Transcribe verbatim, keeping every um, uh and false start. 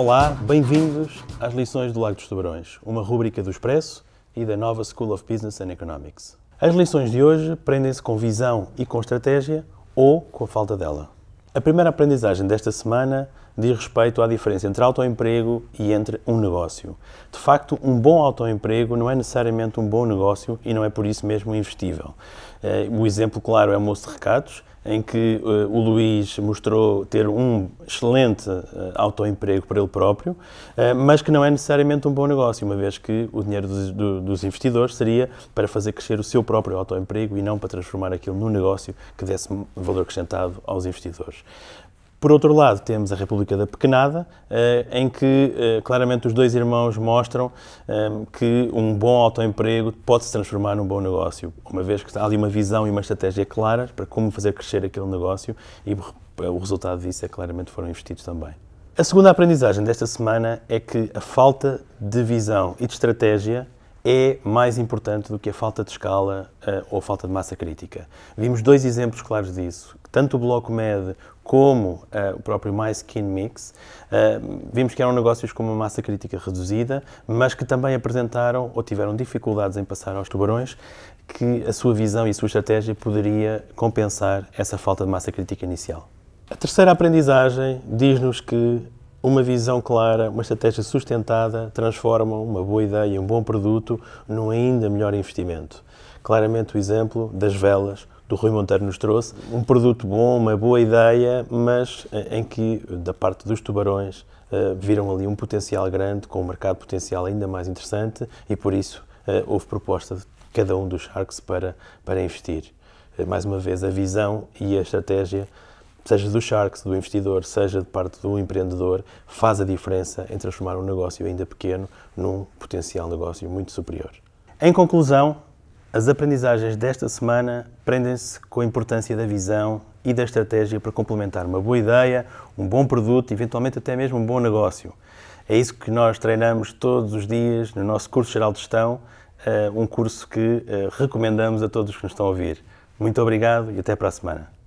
Olá, bem-vindos às lições do Lago dos Tubarões, uma rúbrica do Expresso e da nova School of Business and Economics. As lições de hoje prendem-se com visão e com estratégia, ou com a falta dela. A primeira aprendizagem desta semana diz respeito à diferença entre autoemprego e entre um negócio. De facto, um bom autoemprego não é necessariamente um bom negócio e não é por isso mesmo investível. O exemplo claro é o Moço de Recados, em que uh, o Luís mostrou ter um excelente uh, autoemprego para ele próprio, uh, mas que não é necessariamente um bom negócio, uma vez que o dinheiro dos, do, dos investidores seria para fazer crescer o seu próprio autoemprego e não para transformar aquilo num negócio que desse valor acrescentado aos investidores. Por outro lado, temos a República da Pequenada, em que claramente os dois irmãos mostram que um bom autoemprego pode se transformar num bom negócio, uma vez que há ali uma visão e uma estratégia claras para como fazer crescer aquele negócio e o resultado disso é claramente foram investidos também. A segunda aprendizagem desta semana é que a falta de visão e de estratégia é mais importante do que a falta de escala uh, ou a falta de massa crítica. Vimos dois exemplos claros disso. Tanto o Bloco Med como uh, o próprio My Skin Mix, uh, vimos que eram negócios com uma massa crítica reduzida, mas que também apresentaram ou tiveram dificuldades em passar aos tubarões, que a sua visão e a sua estratégia poderia compensar essa falta de massa crítica inicial. A terceira aprendizagem diz-nos que uma visão clara, uma estratégia sustentada, transformam uma boa ideia, um bom produto, num ainda melhor investimento. Claramente o exemplo das velas do Rui Monteiro nos trouxe, um produto bom, uma boa ideia, mas em que, da parte dos tubarões, viram ali um potencial grande, com um mercado potencial ainda mais interessante e, por isso, houve proposta de cada um dos sharks para, para investir. Mais uma vez, a visão e a estratégia, seja do sharks, do investidor, seja de parte do empreendedor, faz a diferença em transformar um negócio ainda pequeno num potencial negócio muito superior. Em conclusão, as aprendizagens desta semana prendem-se com a importância da visão e da estratégia para complementar uma boa ideia, um bom produto e, eventualmente, até mesmo um bom negócio. É isso que nós treinamos todos os dias no nosso curso geral de gestão, um curso que recomendamos a todos que nos estão a ouvir. Muito obrigado e até para a semana.